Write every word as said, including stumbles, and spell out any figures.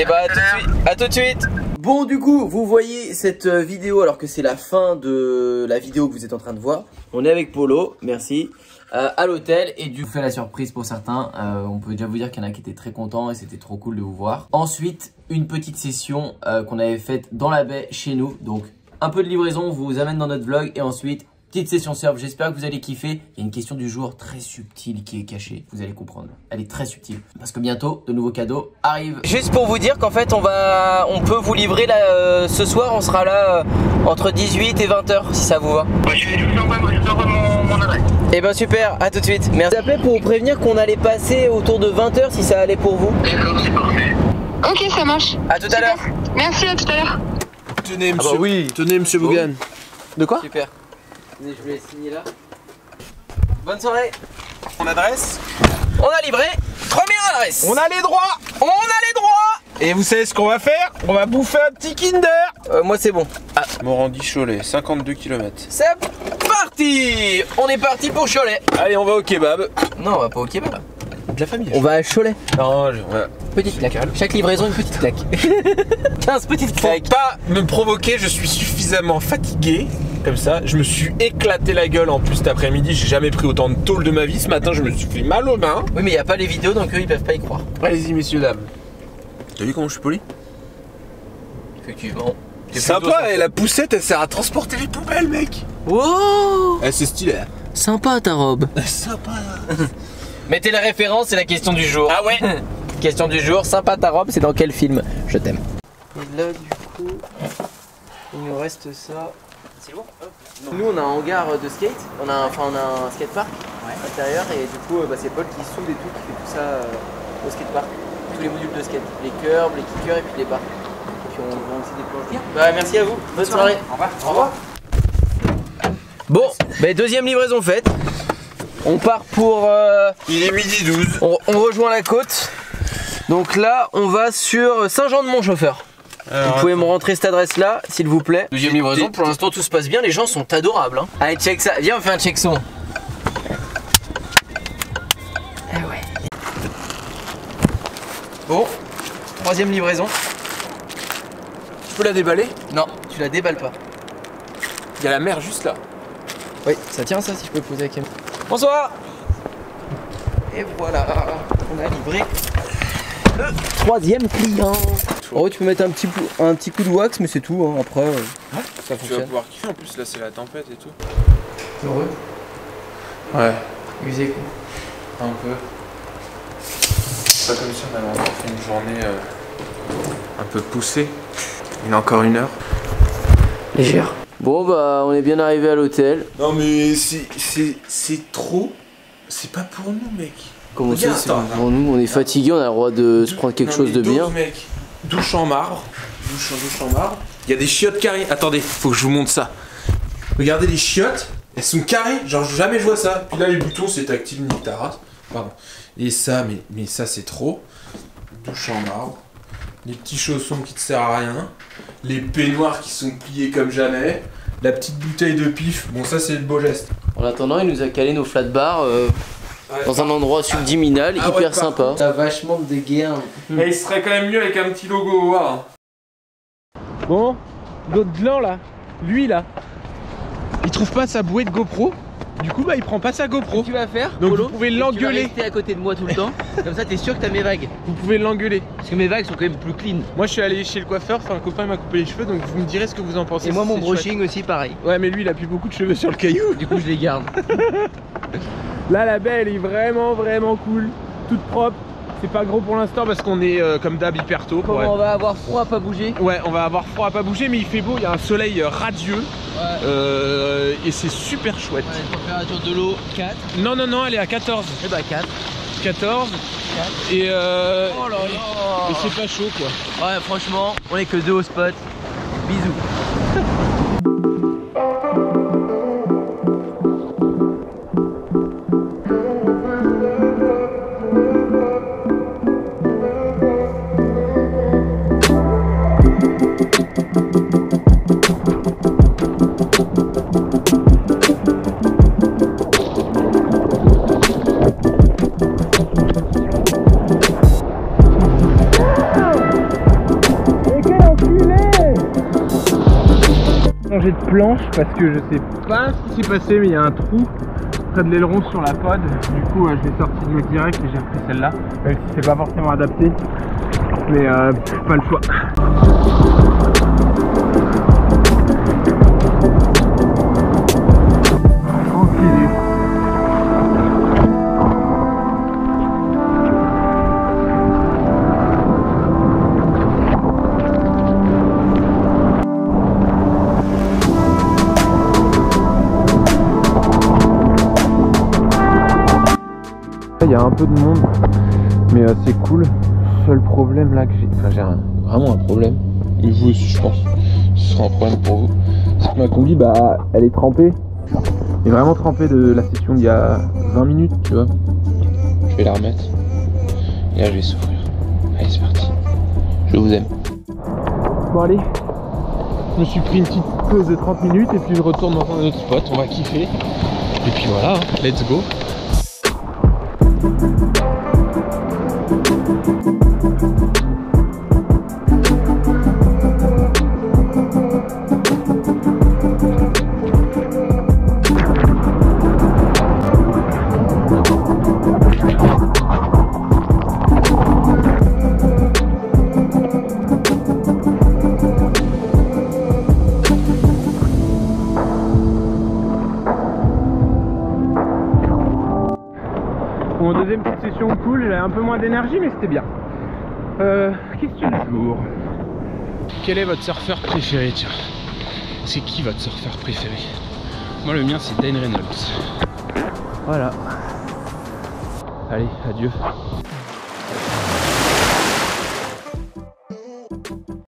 Et bah à tout de suite, à tout de suite. Bon, du coup vous voyez cette vidéo alors que c'est la fin de la vidéo que vous êtes en train de voir. On est avec Polo, merci, euh, à l'hôtel et du coup fait la surprise pour certains. euh, On peut déjà vous dire qu'il y en a qui étaient très contents et c'était trop cool de vous voir. Ensuite une petite session euh, qu'on avait faite dans la baie chez nous. Donc un peu de livraison, on vous amène dans notre vlog et ensuite petite session surf, j'espère que vous allez kiffer. Il y a une question du jour très subtile qui est cachée, vous allez comprendre. Elle est très subtile parce que bientôt de nouveaux cadeaux arrivent. Juste pour vous dire qu'en fait on va, on peut vous livrer là euh, ce soir. On sera là euh, entre dix-huit et vingt heures si ça vous va. Ouais, je vais vous envoyer mon, mon adresse. Et ben super, à tout de suite. Merci. Je vous appelais pour vous prévenir qu'on allait passer autour de vingt heures si ça allait pour vous. D'accord, c'est parfait. Ok, ça marche. À tout super. À l'heure. Merci, à tout à l'heure. Tenez monsieur, ah bah oui. Tenez monsieur Bougan. Oh. De quoi? Super. Je vous laisse signer là. Bonne soirée. Mon adresse. On a livré trois mille adresses. On a les droits. On a les droits. Et vous savez ce qu'on va faire? On va bouffer un petit Kinder. euh, Moi c'est bon. ah. Morandi Cholet, cinquante-deux kilomètres. C'est parti. On est parti pour Cholet. Allez, on va au kebab. Non, on va pas au kebab. De la famille. On va à Cholet. Non, je... ouais. Petite claque. Chaque livraison, une petite claque. quinze petites claques. Faut pas me provoquer, je suis suffisamment fatigué. Comme ça, je me suis éclaté la gueule en plus cet après-midi, j'ai jamais pris autant de tôle de ma vie. Ce matin, je me suis fait mal aux mains. Oui, mais il n'y a pas les vidéos donc eux ils peuvent pas y croire. Allez-y, messieurs, dames. T'as vu comment je suis poli? Effectivement. C'est sympa, et la poussette elle sert à transporter les poubelles, mec. Wow. Elle c'est stylé. Sympa ta robe. Sympa. Mettez la référence, c'est la question du jour. Ah ouais. Question du jour, sympa ta robe, c'est dans quel film? Je t'aime. Et là, du coup, il nous reste ça. C'est lourd. Nous on a un hangar de skate, on a, enfin, on a un skatepark ouais. à l'intérieur et du coup bah, c'est Paul qui soude et tout, qui fait tout ça euh, au skatepark. Tous les modules de skate, les curbs, les kickers et puis les barres. Et puis on vend aussi des planches. De... Bah, merci à vous, bonne soirée. Au revoir. Au revoir. Bon, bah, deuxième livraison faite. On part pour... Euh... Il est midi douze. On, on rejoint la côte. Donc là on va sur Saint-Jean-de-Mont-Chauffeur. Alors, vous pouvez attends. me rentrer cette adresse là, s'il vous plaît. Deuxième livraison, pour l'instant tout se passe bien, les gens sont adorables. Hein. Allez, check ça, viens, on fait un check son. Ah ouais. Bon, troisième livraison. Je peux la déballer? Non, tu la déballes pas. Il y a la mer juste là. Oui, ça tient ça si je peux poser la caméra. Bonsoir. Et voilà, on a livré le troisième client. En vrai, tu peux mettre un petit, un petit coup de wax, mais c'est tout, hein. Après, euh, ah, ça fonctionne. Tu vas pouvoir kiffer, en plus là c'est la tempête et tout. T'es heureux? Ouais. Usé quoi? Un peu. C'est pas comme si on avait encore fait une journée euh, un peu poussée. Il y a encore une heure. Légère. Bon bah on est bien arrivé à l'hôtel. Non mais c'est trop, c'est pas pour nous mec. Comment ça c'est pas pour nous? On est fatigué, on a le droit de se prendre quelque non, chose de bien. Mec. Douche en marbre, douche en douche en marbre. Il y a des chiottes carrées. Attendez, faut que je vous montre ça. Regardez les chiottes, elles sont carrées. Genre jamais je vois ça. Puis là les boutons c'est tactile ni taras. Pardon. Et ça, mais, mais ça c'est trop. Douche en marbre. Les petits chaussons qui ne servent à rien. Les peignoirs qui sont pliés comme jamais. La petite bouteille de pif. Bon ça c'est le beau geste. En attendant il nous a calé nos flat bars. Euh... Dans un endroit subdiminal, ah, hyper ouais, sympa. T'as vachement de guerre. Mais il serait quand même mieux avec un petit logo, voir. Bon, l'autre gland là, lui là, il trouve pas sa bouée de GoPro. Du coup, bah il prend pas sa GoPro. Tu vas faire Donc Polo, vous pouvez l'engueuler. Tu vas rester à côté de moi tout le temps. Comme ça, t'es sûr que t'as mes vagues. Vous pouvez l'engueuler. Parce que mes vagues sont quand même plus clean. Moi, je suis allé chez le coiffeur. Enfin, un copain m'a coupé les cheveux. Donc, vous me direz ce que vous en pensez. Et moi, mon brushing aussi, pareil. Ouais, mais lui, il a plus beaucoup de cheveux sur le caillou. Du coup, je les garde. Là la baie elle est vraiment vraiment cool, toute propre, c'est pas gros pour l'instant parce qu'on est euh, comme d'hab hyper tôt. Comment ouais. on va avoir froid à pas bouger. Ouais on va avoir froid à pas bouger mais il fait beau, il y a un soleil radieux ouais. euh, et c'est super chouette. Ouais, température de l'eau quatre. Non non non elle est à quatorze. Et bah quatre. quatorze. quatre. Et euh... Oh là là. Et c'est pas chaud quoi. Ouais franchement on est que deux au spot. Bisous. changer de planche parce que je sais pas ce qui s'est passé, mais il y a un trou près de l'aileron sur la pod. Du coup je l'ai sorti de l'eau direct et j'ai repris celle-là, même si c'est pas forcément adapté, mais euh, pas le choix. Il y a un peu de monde, mais euh, c'est cool. Seul problème là que j'ai, enfin j'ai un, vraiment un problème, et vous aussi je pense, ce sera un problème pour vous, c'est que ma combi, bah elle est trempée, elle est vraiment trempée de la session d'il y a vingt minutes, tu vois. Je vais la remettre, et là je vais souffrir. Allez c'est parti, je vous aime. Bon allez, je me suis pris une petite pause de trente minutes, et puis je retourne dans un autre spot, on va kiffer, et puis voilà, let's go. Mon deuxième petite session cool, j'avais un peu moins d'énergie mais c'était bien. Euh, question du jour. Quel est votre surfeur préféré? Tiens, c'est qui votre surfeur préféré? Moi le mien c'est Dane Reynolds. Voilà. Allez, adieu.